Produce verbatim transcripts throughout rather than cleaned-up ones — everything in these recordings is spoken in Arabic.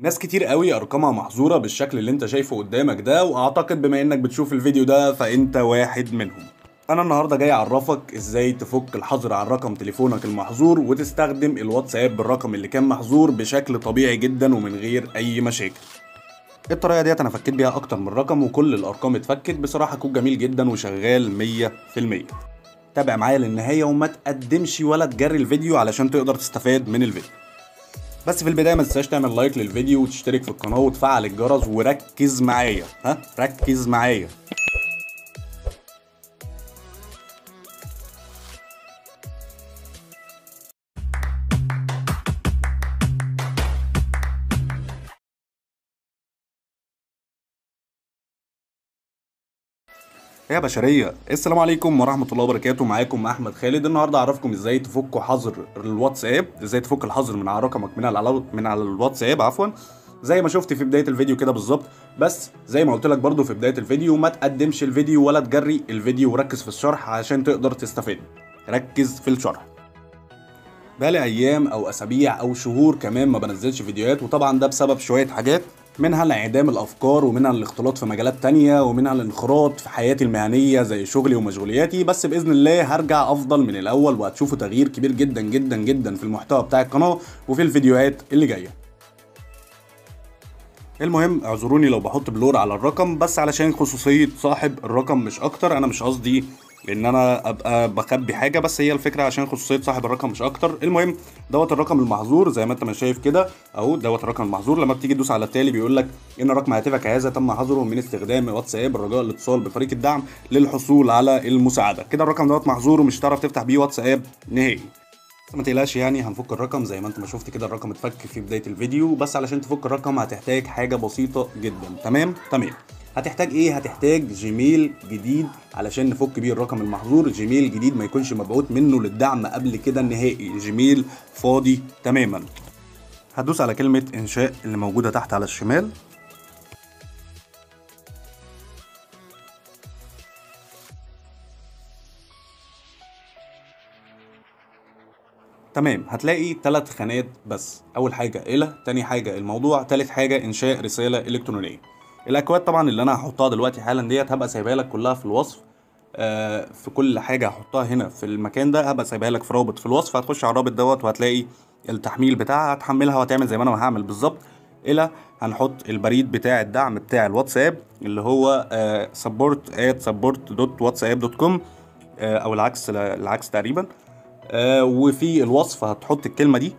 ناس كتير قوي ارقامها محظورة بالشكل اللي انت شايفه قدامك ده، واعتقد بما انك بتشوف الفيديو ده فانت واحد منهم. انا النهاردة جاي اعرفك ازاي تفك الحظر عن رقم تليفونك المحظور وتستخدم الواتساب بالرقم اللي كان محظور بشكل طبيعي جدا ومن غير اي مشاكل. الطريقة ديت انا فكيت بيها اكتر من رقم وكل الارقام اتفكت، بصراحة كود جميل جدا وشغال مية في المية. تابع معايا للنهاية وما تقدمش ولا تجري الفيديو علشان تقدر تستفاد من الفيديو. بس في البدايه ما تنساش تعمل لايك للفيديو وتشترك في القناه وتفعل الجرس، وركز معايا ها ركز معايا. يا بشريه، السلام عليكم ورحمه الله وبركاته. معاكم احمد خالد. النهارده اعرفكم ازاي تفكوا حظر الواتساب، ازاي تفك الحظر من على رقمك من على من على الواتساب عفوا، زي ما شفت في بدايه الفيديو كده بالظبط. بس زي ما قلت لك برده في بدايه الفيديو ما تقدمش الفيديو ولا تجري الفيديو، وركز في الشرح عشان تقدر تستفيد. ركز في الشرح. بقالي ايام او اسابيع او شهور كمان ما بنزلش فيديوهات، وطبعا ده بسبب شويه حاجات، منها انعدام الافكار ومنها الاختلاط في مجالات تانية ومنها الانخراط في حياتي المهنيه زي شغلي ومشغولياتي. بس باذن الله هرجع افضل من الاول وهتشوفوا تغيير كبير جدا جدا جدا في المحتوى بتاع القناه وفي الفيديوهات اللي جايه. المهم اعذروني لو بحط بلور على الرقم، بس علشان خصوصيه صاحب الرقم مش اكتر. انا مش قصدي ان انا ابقى بخبي حاجه، بس هي الفكره عشان خصوصيه صاحب الرقم مش اكتر. المهم دوت الرقم المحظور زي ما انت ما شايف كده اهو، دوت الرقم المحظور. لما بتيجي تدوس على التالي بيقول لك ان رقم هاتفك هذا تم حظره من استخدام واتساب، رجاء الاتصال بفريق الدعم للحصول على المساعده. كده الرقم دوت محظور ومش هتعرف تفتح بيه واتساب نهائي. ما تقلقش يعني هنفك الرقم زي ما انت ما شفت كده، الرقم اتفك في بدايه الفيديو. بس علشان تفك الرقم هتحتاج حاجه بسيطه جدا. تمام تمام هتحتاج ايه؟ هتحتاج جيميل جديد علشان نفك بيه الرقم المحظور. جيميل جديد ما يكونش مبعوت منه للدعم قبل كده نهائي، جيميل فاضي تماما. هتدوس على كلمة انشاء اللي موجودة تحت على الشمال، تمام. هتلاقي ثلاث خانات بس، اول حاجة الى، تاني حاجة الموضوع، تالت حاجة انشاء رسالة الكترونية. الاكواد طبعا اللي انا هحطها دلوقتي حالا ديت هبقى سايبها لك كلها في الوصف، آه في كل حاجه هحطها هنا في المكان ده هبقى سايبها لك في رابط في الوصف. هتخش على الرابط دوت وهتلاقي التحميل بتاعها، هتحملها وهتعمل زي ما انا هعمل بالظبط. الى هنحط البريد بتاع الدعم بتاع الواتساب اللي هو آه support at support dot whatsapp dot com آه او العكس، العكس تقريبا. آه وفي الوصف هتحط الكلمه دي،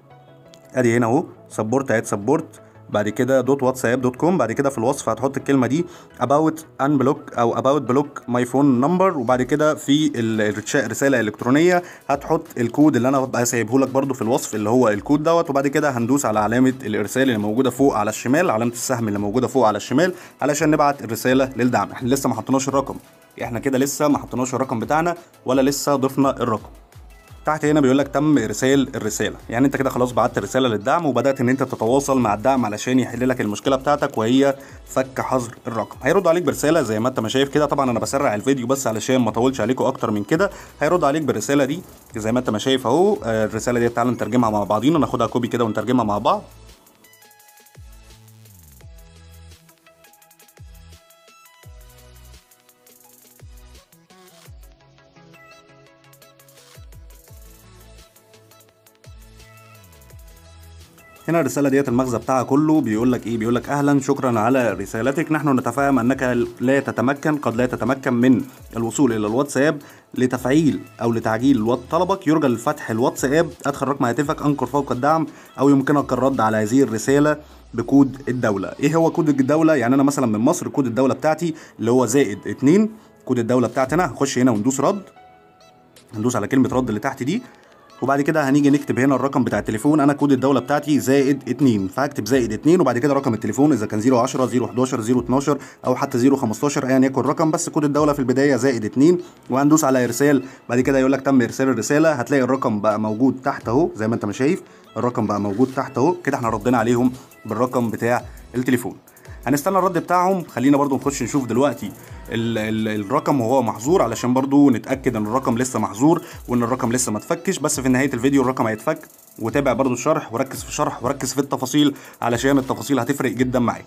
ادي هنا اهو support at support بعد كده دوت واتساب دوت كوم، بعد كده في الوصف هتحط الكلمه دي about unblock او about block my phone number، وبعد كده في الرشاء رساله الكترونيه هتحط الكود اللي انا ببقى سايبه لك برده في الوصف اللي هو الكود دوت. وبعد كده هندوس على علامه الارسال اللي موجوده فوق على الشمال، علامه السهم اللي موجوده فوق على الشمال علشان نبعت الرساله للدعم. احنا لسه ما حطيناش الرقم، احنا كده لسه ما حطيناش الرقم بتاعنا ولا لسه ضفنا الرقم. تحت هنا بيقول لك تم ارسال الرساله، يعني انت كده خلاص بعت رساله للدعم وبدات ان انت تتواصل مع الدعم علشان يحل لك المشكله بتاعتك، وهي فك حظر الرقم. هيردوا عليك برساله زي ما انت ما شايف كده، طبعا انا بسرع الفيديو بس علشان ما اطولش عليكم اكتر من كده. هيرد عليك بالرساله دي زي ما انت ما شايف اهو. الرساله دي تعالى نترجمها مع بعضينا، ناخدها كوبي كده ونترجمها مع بعض. هنا الرسالة ديت المغزى بتاعها كله بيقول لك ايه؟ بيقول لك اهلا، شكرا على رسالتك، نحن نتفهم انك لا تتمكن قد لا تتمكن من الوصول الى الواتساب، لتفعيل او لتعجيل طلبك يرجى الفتح الواتساب، ادخل رقم هاتفك، انقر فوق الدعم، او يمكنك الرد على هذه الرسالة بكود الدولة. ايه هو كود الدولة؟ يعني انا مثلا من مصر كود الدولة بتاعتي اللي هو زائد اتنين، كود الدولة بتاعتنا. هنخش هنا وندوس رد، هندوس على كلمة رد اللي تحت دي، وبعد كده هنيجي نكتب هنا الرقم بتاع التليفون. انا كود الدوله بتاعتي زائد اتنين، فهكتب زائد اتنين وبعد كده رقم التليفون اذا كان صفر عشرة صفر حداشر صفر اتناشر او حتى صفر خمستاشر ايا يكن الرقم، بس كود الدوله في البدايه زائد اتنين. وهندوس على ارسال، بعد كده يقول لك تم ارسال الرساله. هتلاقي الرقم بقى موجود تحت اهو، زي ما انت ما شايف الرقم بقى موجود تحت اهو. كده احنا ردينا عليهم بالرقم بتاع التليفون. هنستنى الرد بتاعهم. خلينا برضو نخش نشوف دلوقتي ال ال الرقم وهو محظور، علشان برضو نتاكد ان الرقم لسه محظور وان الرقم لسه ما اتفكش. بس في نهايه الفيديو الرقم هيتفك، وتابع برضو الشرح وركز في الشرح وركز في التفاصيل علشان التفاصيل هتفرق جدا معاك.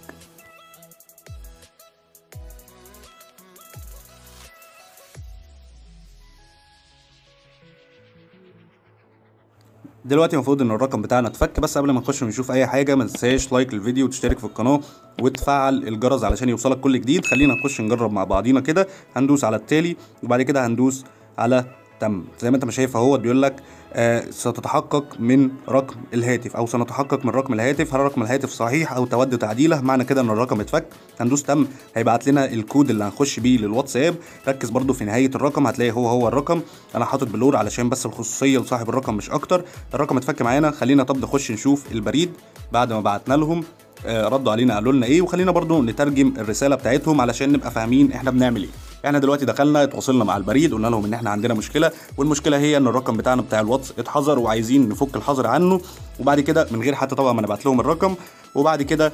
دلوقتي المفروض ان الرقم بتاعنا اتفك. بس قبل ما نخش ونشوف اي حاجه، ما تنساش لايك للفيديو وتشترك في القناه وتفعل الجرس علشان يوصلك كل جديد. خلينا نخش نجرب مع بعضينا كده. هندوس على التالي وبعد كده هندوس على تم. زي ما انت ما شايف اهو بيقول لك آه ستتحقق من رقم الهاتف، او سنتحقق من رقم الهاتف. هل رقم الهاتف صحيح او تود تعديله؟ معنى كده ان الرقم اتفك. هندوس تم، هيبعت لنا الكود اللي هنخش بيه للواتساب. ركز برده في نهايه الرقم، هتلاقي هو هو الرقم. انا حاطط بلور علشان بس الخصوصيه لصاحب الرقم مش اكتر. الرقم اتفك معانا. خلينا طب نخش نشوف البريد بعد ما بعتنا لهم آه ردوا علينا قالوا لنا ايه. وخلينا برده نترجم الرساله بتاعتهم علشان نبقى فاهمين احنا بنعمل ايه. احنا دلوقتي دخلنا اتواصلنا مع البريد، قلنا لهم ان احنا عندنا مشكله، والمشكله هي ان الرقم بتاعنا بتاع الواتس اتحظر وعايزين نفك الحظر عنه. وبعد كده من غير حتى طبعا ما نبعت لهم الرقم. وبعد كده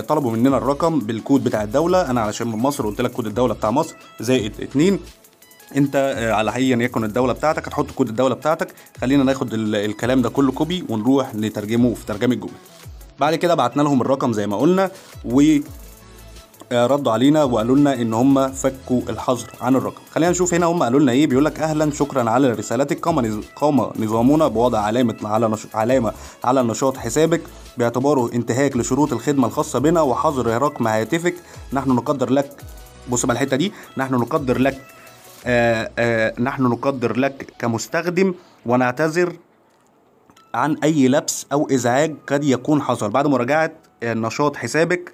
طلبوا مننا الرقم بالكود بتاع الدوله. انا علشان من مصر قلت لك كود الدوله بتاع مصر زائد اتنين. انت على ايا يكن الدوله بتاعتك هتحط كود الدوله بتاعتك. خلينا ناخد الكلام ده كله كوبي ونروح نترجمه في ترجمه جوجل. بعد كده بعتنا لهم الرقم زي ما قلنا، و ردوا علينا وقالوا لنا ان هم فكوا الحظر عن الرقم. خلينا نشوف هنا هم قالوا لنا ايه. بيقول لك اهلا، شكرا على رسالتك، قام قام نظامنا بوضع علامه على نشاط علامه على نشاط حسابك باعتباره انتهاك لشروط الخدمه الخاصه بنا وحظر رقم هاتفك. نحن نقدر لك، بص بقى الحته دي، نحن نقدر لك آآ آآ نحن نقدر لك كمستخدم ونعتذر عن اي لبس او ازعاج قد يكون حصل بعد مراجعه نشاط حسابك.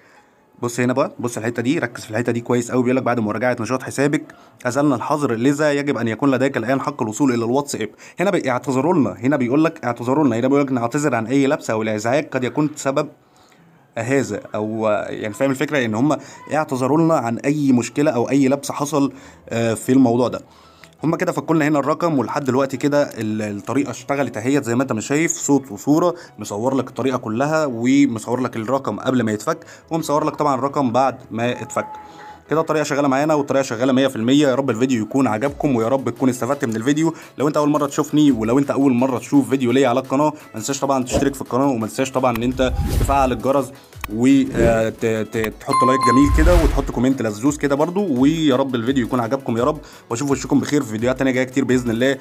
بص هنا بقى، بص الحته دي، ركز في الحته دي كويس قوي. بيقول لك بعد مراجعه نشاط حسابك ازلنا الحظر، لذا يجب ان يكون لديك الان حق الوصول الى الواتساب. هنا بيعتذروا لنا، هنا بيقول لك اعتذروا لنا، هنا بيقول لك نعتذر عن اي لبس او ازعاج قد يكون سبب هذا، او يعني فاهم الفكره ان هم اعتذروا لنا عن اي مشكله او اي لبس حصل في الموضوع ده. هما كده فكوا لنا هنا الرقم. ولحد دلوقتي كده الطريقه اشتغلت اهيت زي ما انت مش شايف، صوت وصوره مصور لك الطريقه كلها، ومصور لك الرقم قبل ما يتفك، ومصور لك طبعا الرقم بعد ما اتفك. كده الطريقه شغاله معانا والطريقه شغاله مية في المية. يا رب الفيديو يكون عجبكم، ويا رب تكون استفدت من الفيديو. لو انت اول مره تشوفني، ولو انت اول مره تشوف فيديو ليا على القناه، ما تنساش طبعا تشترك في القناه، وما تنساش طبعا ان انت تفعل الجرس وتحط لايك جميل كده، وتحط كومنت لزوز كده برضو. ويا رب الفيديو يكون عجبكم يا رب، واشوف وشكم بخير في فيديوهات تانيه جايه كتير باذن الله.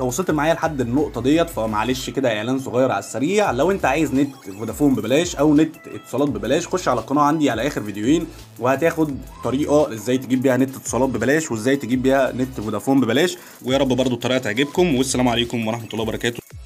لو وصلت معايا لحد النقطه ديت فمعلش كده اعلان صغير على السريع. لو انت عايز نت فودافون ببلاش او نت اتصالات ببلاش، خش على القناه عندي على اخر فيديوهين، وهتاخد طريقه ازاي تجيب بيها نت اتصالات ببلاش وازاي تجيب بيها نت فودافون ببلاش. ويا رب برضو الطريقه تعجبكم، والسلام عليكم ورحمه الله وبركاته.